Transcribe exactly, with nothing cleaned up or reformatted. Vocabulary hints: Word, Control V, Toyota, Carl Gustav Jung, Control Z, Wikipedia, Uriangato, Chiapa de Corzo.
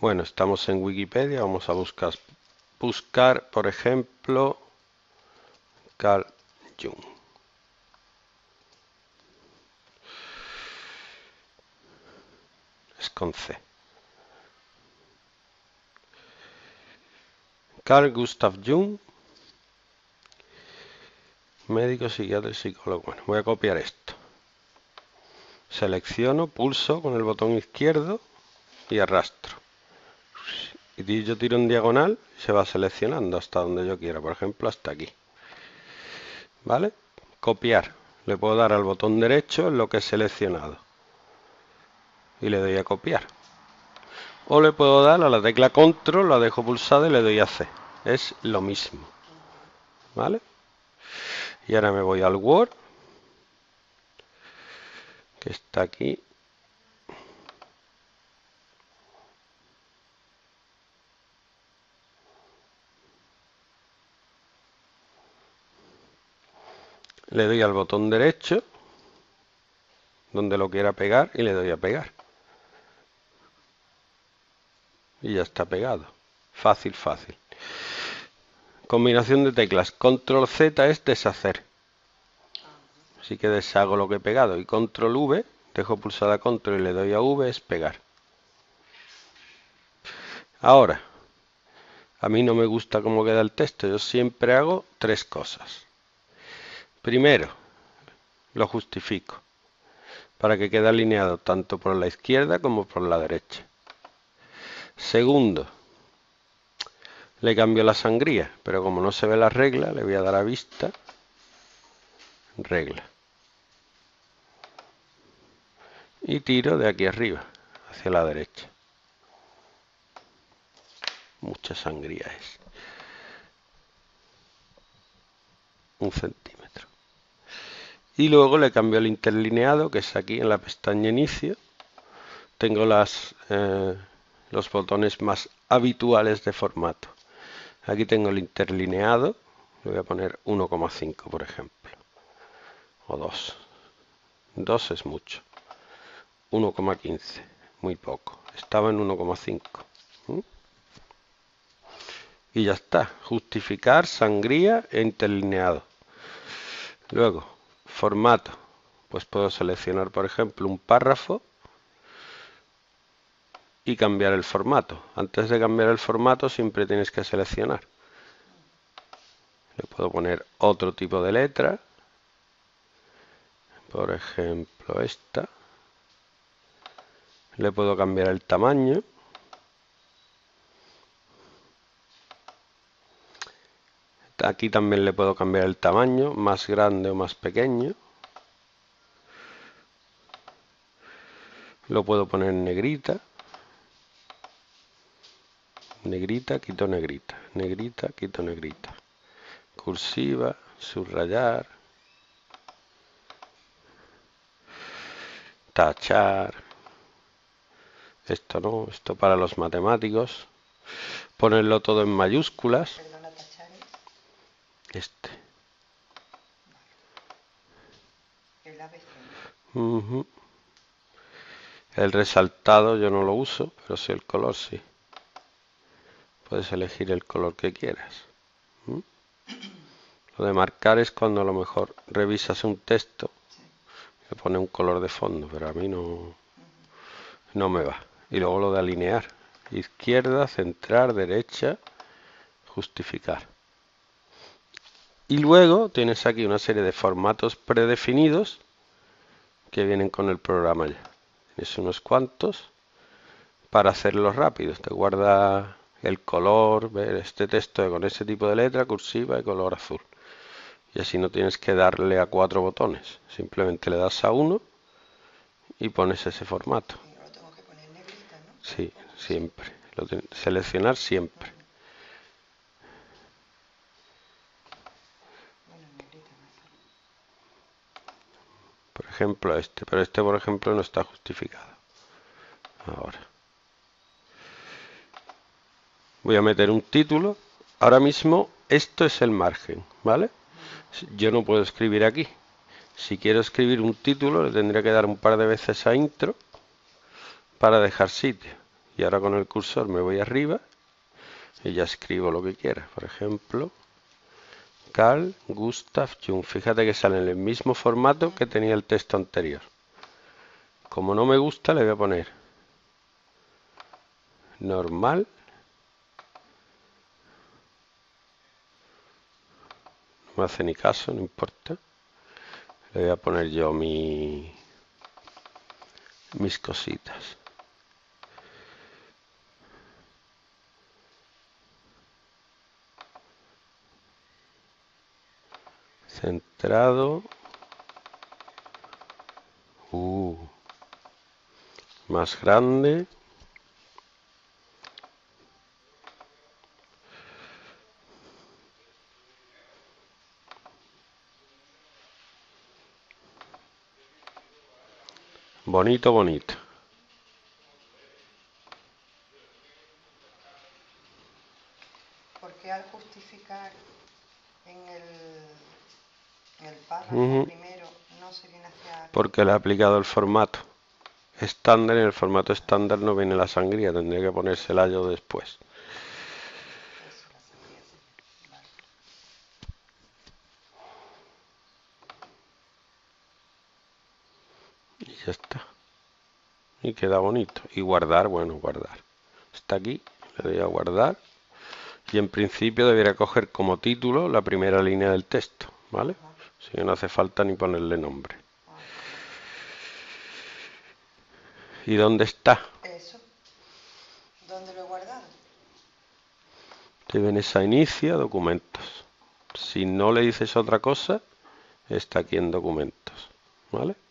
Bueno, estamos en Wikipedia, vamos a buscar, buscar por ejemplo, Carl Jung. Es con C. Carl Gustav Jung, médico, psiquiatra y psicólogo. Bueno, voy a copiar esto. Selecciono, pulso con el botón izquierdo y arrastro. Y yo tiro en diagonal y se va seleccionando hasta donde yo quiera. Por ejemplo, hasta aquí. ¿Vale? Copiar. Le puedo dar al botón derecho en lo que he seleccionado. Y le doy a copiar. O le puedo dar a la tecla Control, la dejo pulsada y le doy a C. Es lo mismo. ¿Vale? Y ahora me voy al Word, que está aquí. Le doy al botón derecho, donde lo quiera pegar, y le doy a pegar. Y ya está pegado. Fácil, fácil. Combinación de teclas. Control Z es deshacer. Así que deshago lo que he pegado. Y Control V, dejo pulsada Control y le doy a V, es pegar. Ahora, a mí no me gusta cómo queda el texto. Yo siempre hago tres cosas. Primero, lo justifico para que quede alineado tanto por la izquierda como por la derecha. Segundo, le cambio la sangría, pero como no se ve la regla, le voy a dar a vista, regla. Y tiro de aquí arriba, hacia la derecha. Mucha sangría es. Un centímetro. Y luego le cambio el interlineado, que es aquí en la pestaña Inicio. Tengo las... Eh, los botones más habituales de formato. Aquí tengo el interlineado, le voy a poner uno coma cinco por ejemplo, o dos. dos es mucho, uno coma quince, muy poco, estaba en uno coma cinco. ¿Mm? Y ya está, justificar, sangría e interlineado. Luego, formato, pues puedo seleccionar por ejemplo un párrafo y cambiar el formato. Antes de cambiar el formato siempre tienes que seleccionar. Le puedo poner otro tipo de letra, por ejemplo esta. Le puedo cambiar el tamaño aquí también le puedo cambiar el tamaño, más grande o más pequeño. Lo puedo poner en negrita. Negrita, quito negrita, negrita, quito negrita. Cursiva, subrayar, tachar. Esto no, esto para los matemáticos. Ponerlo todo en mayúsculas. Este. Uh-huh. El resaltado yo no lo uso, pero sí el color sí. Puedes elegir el color que quieras. ¿Mm? Lo de marcar es cuando a lo mejor revisas un texto, le pone un color de fondo, pero a mí no, no me va. Y luego lo de alinear. Izquierda, centrar, derecha, justificar. Y luego tienes aquí una serie de formatos predefinidos que vienen con el programa ya. Tienes unos cuantos para hacerlos rápidos. Te guarda... el color, ver este texto con ese tipo de letra, cursiva y color azul. Y así no tienes que darle a cuatro botones. Simplemente le das a uno y pones ese formato. Y no lo tengo que poner negrita, ¿no? Sí, siempre. Lo ten... Seleccionar siempre. Por ejemplo este. Pero este por ejemplo no está justificado. Ahora. Voy a meter un título. Ahora mismo esto es el margen, ¿vale? Yo no puedo escribir aquí. Si quiero escribir un título le tendría que dar un par de veces a intro para dejar sitio. y ahora con el cursor me voy arriba y ya escribo lo que quiera. Por ejemplo, Carl Gustav Jung. Fíjate que sale en el mismo formato que tenía el texto anterior. Como no me gusta, le voy a poner normal. No me hace ni caso, no importa. Le voy a poner yo mi, mis cositas. Centrado. Uh, más grande. Bonito, bonito. Porque al justificar en el, en el párrafo uh-huh. primero no se viene hacia... Porque le ha aplicado el formato estándar y en el formato estándar no viene la sangría, tendría que ponérsela yo después. Y ya está. Y queda bonito. Y guardar, bueno, guardar. Está aquí, le doy a guardar. Y en principio debería coger como título la primera línea del texto, ¿vale? Así que no hace falta ni ponerle nombre. ¿Y dónde está? Eso. ¿Dónde lo he guardado? Te vienes a Inicia, Documentos. Si no le dices otra cosa, está aquí en Documentos, ¿vale?